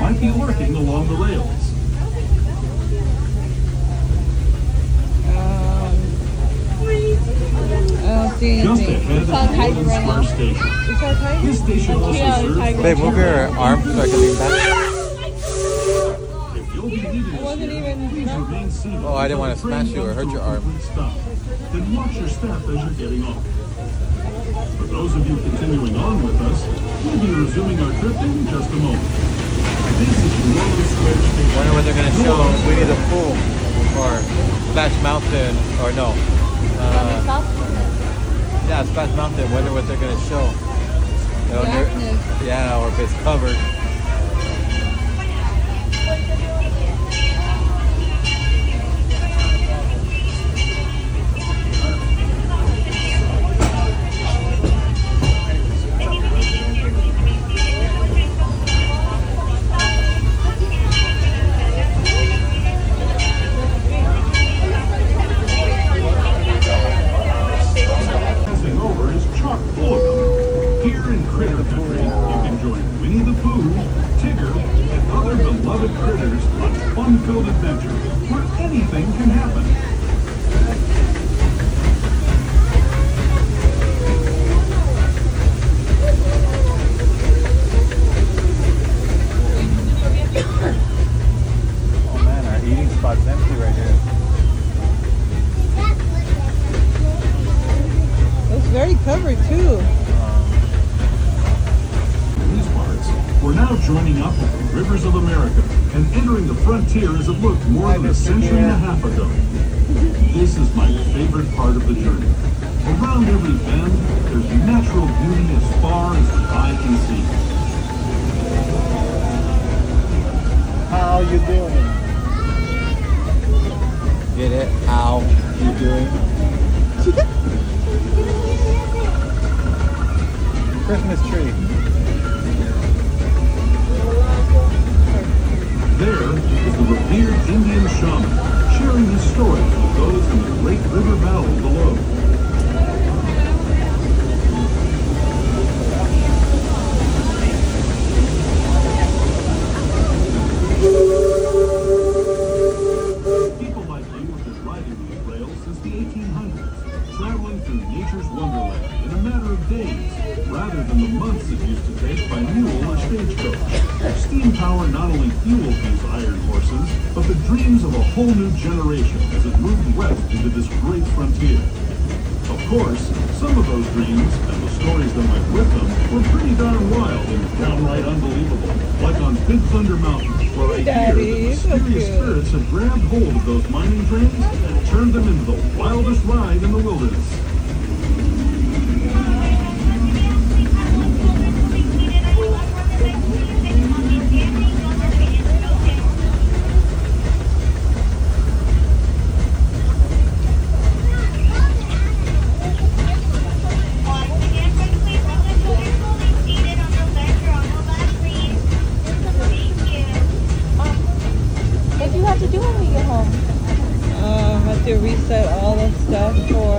Might be lurking along the rails. Just ahead of Tomorrowland Station. This station also serves... Babe, move your arm so I can lean back. If you'll be needing a please remain seated. Oh, I didn't want to smash you or hurt your arm. Then watch your step as you're getting off. For those of you continuing on with us, we'll be resuming our trip in just a moment. I wonder when they're going to show Winnie the Pooh or Splash Mountain or no. Yeah, Splash Mountain. Wonder what they're going to show. Yeah, or if it's covered. Joining up with the Rivers of America and entering the frontier as it looked more than a century and a half ago. This is my favorite part of the journey. Around every bend, there's natural beauty as far as the eye can see. How you doing? Get it? How you doing? Christmas tree. There is the revered Indian shaman, sharing his story with those in the great river valley below. People like you have been riding these rails since the 1800s, traveling through nature's wonderland in a matter of days, rather than the months it used to take by mule or stagecoach. Steam power not only fueled these iron horses, but the dreams of a whole new generation as it moved west into this great frontier. Of course, some of those dreams, and the stories that went with them, were pretty darn wild and downright unbelievable. Like on Big Thunder Mountain, where I hear that mysterious spirits had grabbed hold of those mining trains and turned them into the wildest ride in the wilderness. Reset all the stuff for...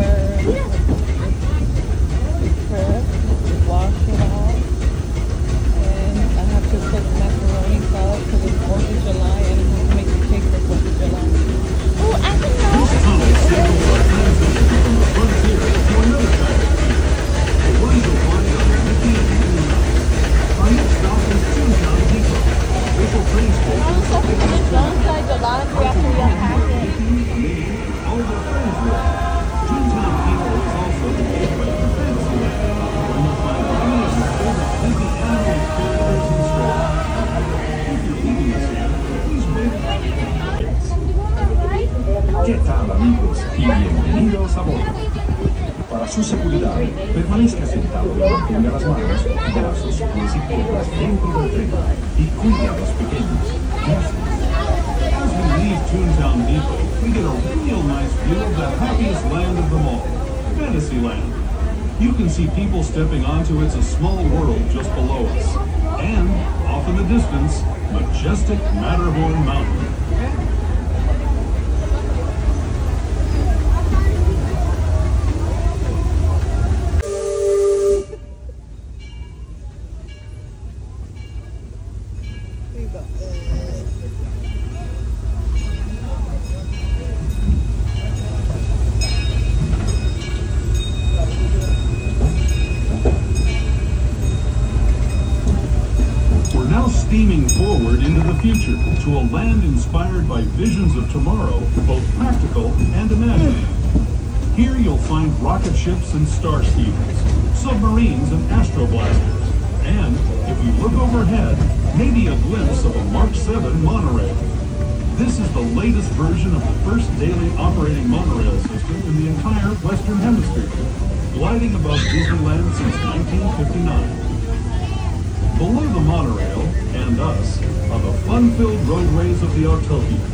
y todas dentro del reino y cuida a los pequeños. Gracias. As we leave Toontown Depot, we get a real nice view of the happiest land of them all, Fantasyland. You can see people stepping onto It's a Small World just below us. And, off in the distance, majestic Matterhorn Mountain. Steaming forward into the future to a land inspired by visions of tomorrow, both practical and imaginative. Here you'll find rocket ships and star steamers, submarines and astroblasters, and if you look overhead, maybe a glimpse of a Mark 7 monorail. This is the latest version of the first daily operating monorail system in the entire Western Hemisphere, gliding above Disneyland since 1959. Below the monorail, and us, are the fun-filled roadways of the Autopia.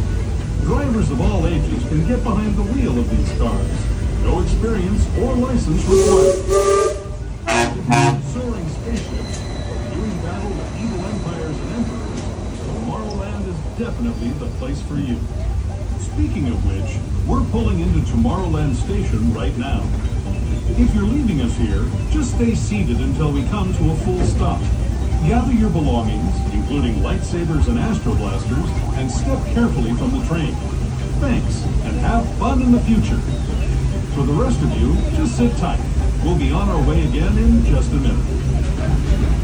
Drivers of all ages can get behind the wheel of these cars. No experience or license required. Soaring spaceships, doing battle with evil empires and emperors, Tomorrowland is definitely the place for you. Speaking of which, we're pulling into Tomorrowland Station right now. If you're leaving us here, just stay seated until we come to a full stop. Gather your belongings, including lightsabers and astroblasters, and step carefully from the train. Thanks, and have fun in the future. For the rest of you, just sit tight. We'll be on our way again in just a minute.